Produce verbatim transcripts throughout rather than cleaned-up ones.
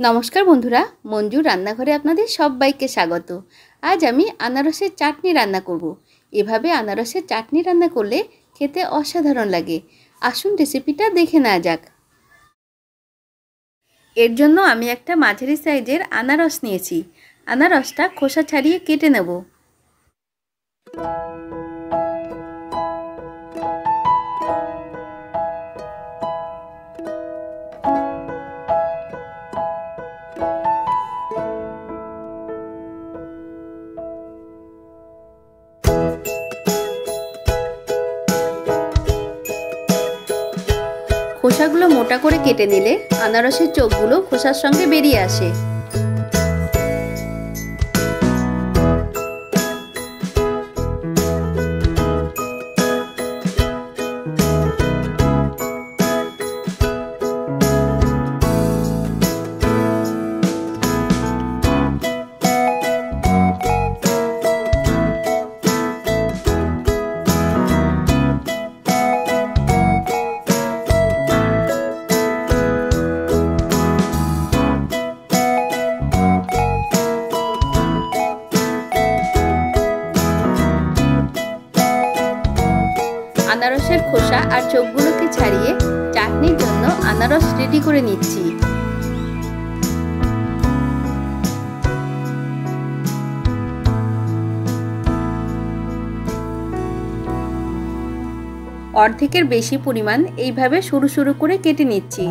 नमस्कार बंधुरा मंजूर रान्नाघरे आपनादेर सबाइके स्वागत। आज आमी आनारसेर चाटनी रान्ना करब। एभाबे आनारसेर चाटनी रान्ना करले खेते असाधारण लागे। आसुन रेसिपिटा देखे नेওয়া যাক। एर जोन्नो आमी एकटा माझारि साइजेर आनारस नियेछि। आनारसटा खोसा छाड़िये केटे नेब। খোসাগুলো মোটা করে কেটে নিলে আনারসের চোখগুলো খোসার সঙ্গে বেরিয়ে আসে। আনারসের খোসা আর চোখগুলোকে ছাড়িয়ে চাটনির জন্য আনারস রেডি করে নিচ্ছি। অর্ধেকের বেশি পরিমাণ এইভাবে সরু সরু করে কেটে নিচ্ছি।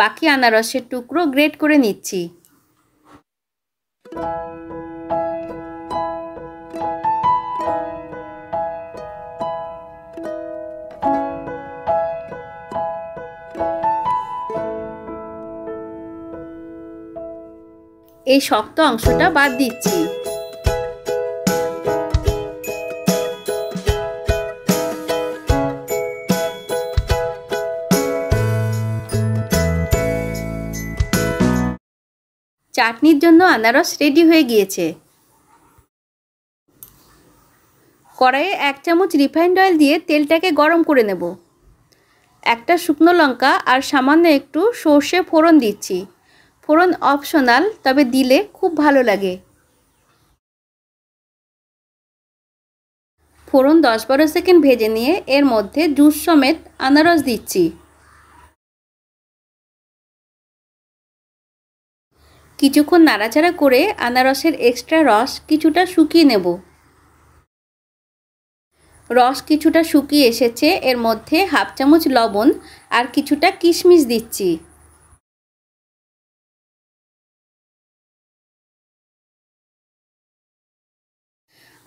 बाकी आनारसेर टुकरो ग्रेट करे निচ্ছি। এই শক্ত অংশটা বাদ দিচ্ছি। চাটনির জন্য আনারস রেডি হয়ে গিয়েছে। কড়াইয়ে এক চামচ রিফাইন্ড অয়েল দিয়ে তেলটাকে গরম করে নেব। একটা শুকনো লঙ্কা আর সামান্য একটু সর্ষে ফোড়ন দিচ্ছি। ফোড়ন অপশনাল, তবে দিলে খুব ভালো লাগে। ফোড়ন দশ বারো সেকেন্ড ভেজে নিয়ে এর মধ্যে জুস সমেত আনারস দিচ্ছি। কিছুক্ষণ নাড়াচাড়া করে আনারসের এক্সট্রা রস কিছুটা শুকিয়ে নেব। রস কিছুটা শুকিয়ে এসেছে। এর মধ্যে হাফ চামচ লবণ আর কিছুটা কিশমিশ দিচ্ছি।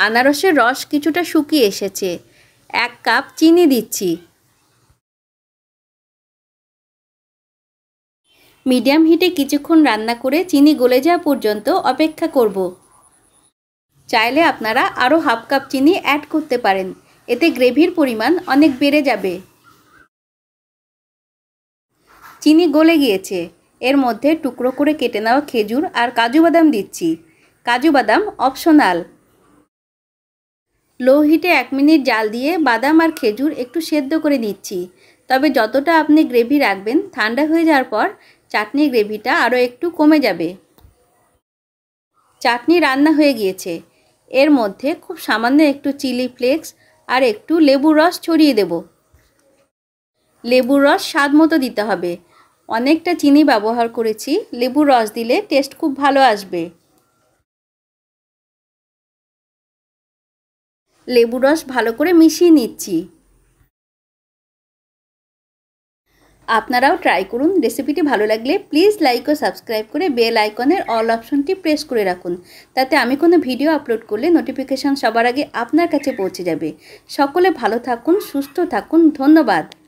আনারসের রস কিছুটা শুকিয়ে এসেছে। এক কাপ চিনি দিচ্ছি। মিডিয়াম হিটে কিছুক্ষণ রান্না করে চিনি গলে যাওয়া পর্যন্ত অপেক্ষা করব। চাইলে আপনারা আরও হাফ কাপ চিনি অ্যাড করতে পারেন, এতে গ্রেভির পরিমাণ অনেক বেড়ে যাবে। চিনি গলে গিয়েছে। এর মধ্যে টুকরো করে কেটে নেওয়া খেজুর আর কাজু বাদাম দিচ্ছি। কাজু বাদাম অপশনাল। লো হিটে এক মিনিট জাল দিয়ে বাদাম আর খেজুর একটু সেদ্ধ করে নিচ্ছি। তবে যতটা আপনি গ্রেভি রাখবেন, ঠান্ডা হয়ে যাওয়ার পর চাটনি গ্রেভিটা আরও একটু কমে যাবে। চাটনি রান্না হয়ে গিয়েছে। এর মধ্যে খুব সামান্য একটু চিলি ফ্লেক্স আর একটু লেবুর রস ছড়িয়ে দেব। লেবুর রস স্বাদ মতো দিতে হবে। অনেকটা চিনি ব্যবহার করেছি, লেবুর রস দিলে টেস্ট খুব ভালো আসবে। লেবুর রস ভালো করে মিশিয়ে নিচ্ছি। আপনারাও ট্রাই করুন। রেসিপিটি ভালো লাগলে প্লিজ লাইক ও সাবস্ক্রাইব করে বেল আইকনের অল অপশনটি প্রেস করে রাখুন। তাতে আমি কোনো ভিডিও আপলোড করলে নোটিফিকেশন সবার আগে আপনার কাছে পৌঁছে যাবে। সকলে ভালো থাকুন, সুস্থ থাকুন। ধন্যবাদ।